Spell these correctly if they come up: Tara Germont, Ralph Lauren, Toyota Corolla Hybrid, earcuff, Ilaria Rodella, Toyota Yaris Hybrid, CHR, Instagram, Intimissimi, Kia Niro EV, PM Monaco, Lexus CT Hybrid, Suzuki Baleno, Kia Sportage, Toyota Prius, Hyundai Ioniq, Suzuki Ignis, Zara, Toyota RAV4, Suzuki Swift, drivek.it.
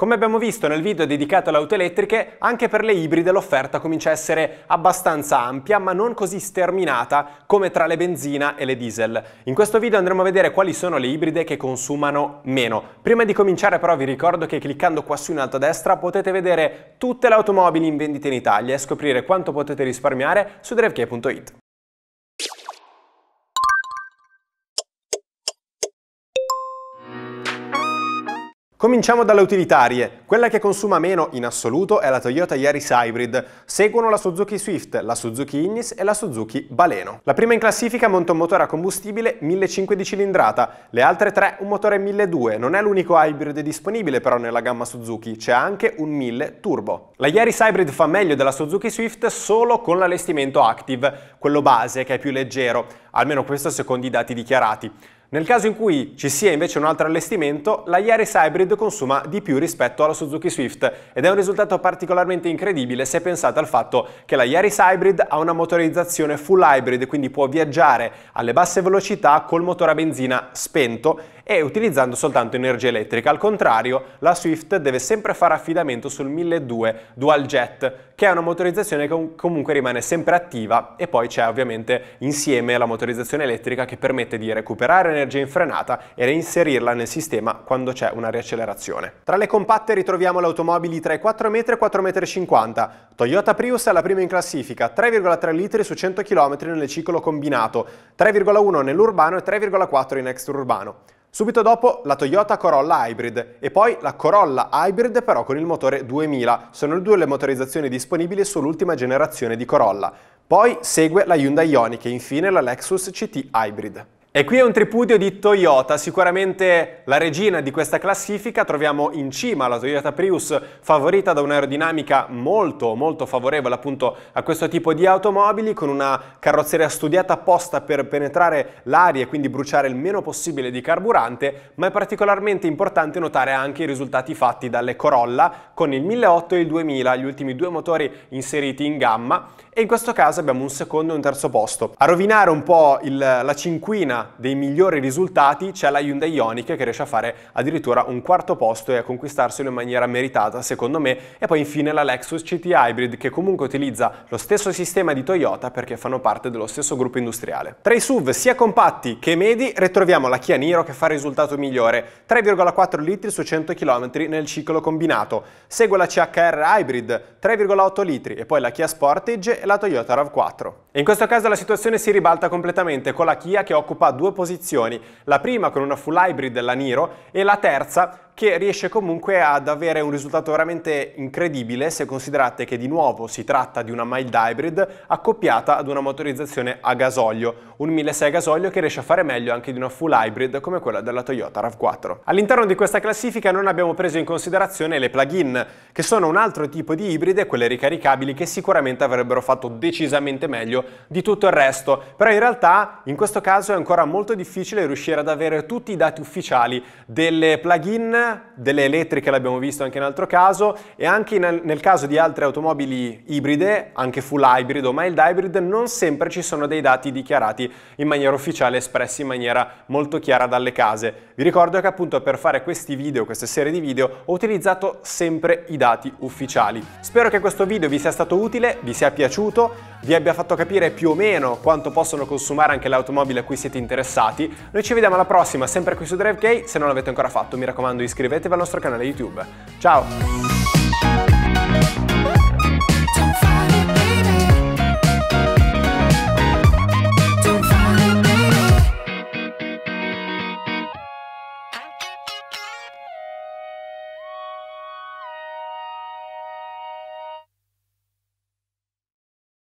Come abbiamo visto nel video dedicato alle auto elettriche, anche per le ibride l'offerta comincia a essere abbastanza ampia, ma non così sterminata come tra le benzina e le diesel. In questo video andremo a vedere quali sono le ibride che consumano meno. Prima di cominciare però vi ricordo che cliccando qua su in alto a destra potete vedere tutte le automobili in vendita in Italia e scoprire quanto potete risparmiare su drivek.it. Cominciamo dalle utilitarie. Quella che consuma meno in assoluto è la Toyota Yaris Hybrid, seguono la Suzuki Swift, la Suzuki Ignis e la Suzuki Baleno. La prima in classifica monta un motore a combustibile 1.500 di cilindrata, le altre tre un motore 1.200, non è l'unico hybrid disponibile però nella gamma Suzuki, c'è anche un 1.000 turbo. La Yaris Hybrid fa meglio della Suzuki Swift solo con l'allestimento Active, quello base che è più leggero, almeno questo secondo i dati dichiarati. Nel caso in cui ci sia invece un altro allestimento, la Yaris Hybrid consuma di più rispetto alla Suzuki Swift ed è un risultato particolarmente incredibile se pensate al fatto che la Yaris Hybrid ha una motorizzazione full hybrid, quindi può viaggiare alle basse velocità col motore a benzina spento e utilizzando soltanto energia elettrica. Al contrario, la Swift deve sempre fare affidamento sul 1.200 dual jet, che è una motorizzazione che comunque rimane sempre attiva, e poi c'è ovviamente insieme la motorizzazione elettrica che permette di recuperare energia in frenata e reinserirla nel sistema quando c'è una riaccelerazione. Tra le compatte ritroviamo le automobili tra i 4 metri e 4,50 m. Toyota Prius è la prima in classifica, 3,3 litri su 100 km nel ciclo combinato, 3,1 nell'urbano e 3,4 in extraurbano. Subito dopo la Toyota Corolla Hybrid e poi la Corolla Hybrid però con il motore 2000, sono due le motorizzazioni disponibili sull'ultima generazione di Corolla. Poi segue la Hyundai Ioniq e infine la Lexus CT Hybrid. E qui è un tripudio di Toyota, sicuramente la regina di questa classifica. Troviamo in cima la Toyota Prius, favorita da un'aerodinamica molto favorevole appunto a questo tipo di automobili, con una carrozzeria studiata apposta per penetrare l'aria e quindi bruciare il meno possibile di carburante, ma è particolarmente importante notare anche i risultati fatti dalle Corolla con il 1.800 e il 2000, gli ultimi due motori inseriti in gamma, e in questo caso abbiamo un secondo e un terzo posto. A rovinare un po' la cinquina dei migliori risultati c'è la Hyundai Ioniq, che riesce a fare addirittura un quarto posto e a conquistarselo in maniera meritata secondo me, e poi infine la Lexus CT Hybrid, che comunque utilizza lo stesso sistema di Toyota perché fanno parte dello stesso gruppo industriale. Tra i SUV sia compatti che medi ritroviamo la Kia Niro, che fa il risultato migliore, 3,4 litri su 100 km nel ciclo combinato, segue la CHR Hybrid 3,8 litri e poi la Kia Sportage e la Toyota RAV4. E in questo caso la situazione si ribalta completamente con la Kia, che occupa due posizioni, la prima con una full hybrid della Niro e la terza che riesce comunque ad avere un risultato veramente incredibile se considerate che di nuovo si tratta di una mild hybrid accoppiata ad una motorizzazione a gasolio, un 1.600 a gasolio che riesce a fare meglio anche di una full hybrid come quella della Toyota RAV4. All'interno di questa classifica non abbiamo preso in considerazione le plug-in, che sono un altro tipo di ibride, quelle ricaricabili, che sicuramente avrebbero fatto decisamente meglio di tutto il resto, però in realtà in questo caso è ancora molto difficile riuscire ad avere tutti i dati ufficiali delle plug-in, delle elettriche l'abbiamo visto anche in altro caso, e anche nel caso di altre automobili ibride, anche full hybrid o mild hybrid, non sempre ci sono dei dati dichiarati in maniera ufficiale, espressi in maniera molto chiara dalle case. Vi ricordo che appunto per fare questi video, queste serie di video, ho utilizzato sempre i dati ufficiali. Spero che questo video vi sia stato utile, vi sia piaciuto, vi abbia fatto capire più o meno quanto possono consumare anche le automobili a cui siete interessati. Noi ci vediamo alla prossima, sempre qui su drivek. Se non l'avete ancora fatto, mi raccomando, iscrivetevi al nostro canale YouTube. Ciao!